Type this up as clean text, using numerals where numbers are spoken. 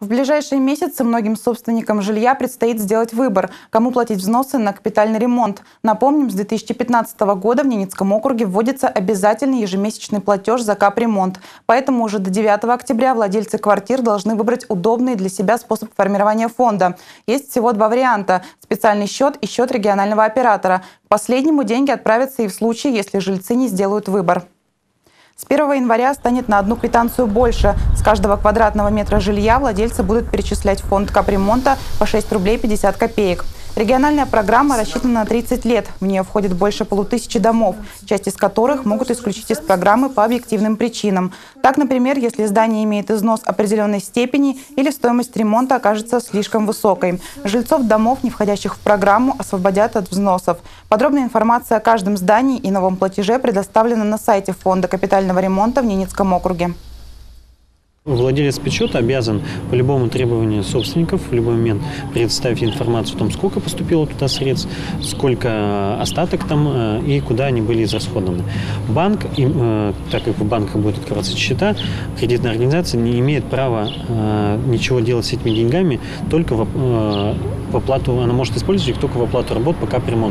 В ближайшие месяцы многим собственникам жилья предстоит сделать выбор, кому платить взносы на капитальный ремонт. Напомним, с 2015 года в Ненецком округе вводится обязательный ежемесячный платеж за капремонт. Поэтому уже до 9 октября владельцы квартир должны выбрать удобный для себя способ формирования фонда. Есть всего два варианта – специальный счет и счет регионального оператора. К последнему деньги отправятся и в случае, если жильцы не сделают выбор. С 1 января станет на одну квитанцию больше. С каждого квадратного метра жилья владельцы будут перечислять в фонд капремонта по 6 рублей 50 копеек. Региональная программа рассчитана на 30 лет. В нее входит больше 1500 домов, часть из которых могут исключить из программы по объективным причинам. Так, например, если здание имеет износ определенной степени или стоимость ремонта окажется слишком высокой. Жильцов домов, не входящих в программу, освободят от взносов. Подробная информация о каждом здании и новом платеже предоставлена на сайте Фонда капитального ремонта в Ненецком округе. Владелец подсчета обязан по любому требованию собственников в любой момент предоставить информацию о том, сколько поступило туда средств, сколько остаток там и куда они были израсходованы. Банк, так как в банках будут открываться счета, кредитная организация не имеет права ничего делать с этими деньгами, только в оплату, она может использовать их только в оплату работ по капремонту.